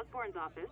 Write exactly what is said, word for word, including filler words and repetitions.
Osborne's office.